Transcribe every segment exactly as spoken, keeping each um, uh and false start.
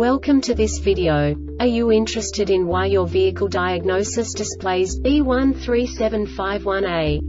Welcome to this video. Are you interested in why your vehicle diagnosis displays B one three seven five one A?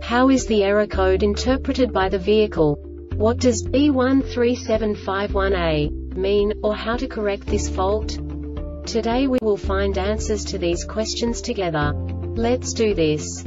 How is the error code interpreted by the vehicle? What does B one three seven five one A mean, or how to correct this fault? Today we will find answers to these questions together. Let's do this.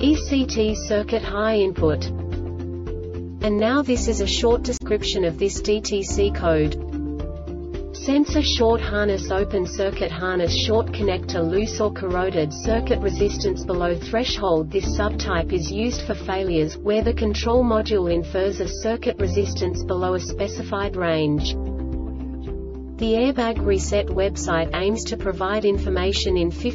E C T Circuit High Input. And now this is a short description of this D T C code. Sensor short harness open circuit harness short connector loose or corroded circuit resistance below threshold. This subtype is used for failures where the control module infers a circuit resistance below a specified range. The Airbag Reset website aims to provide information in fifty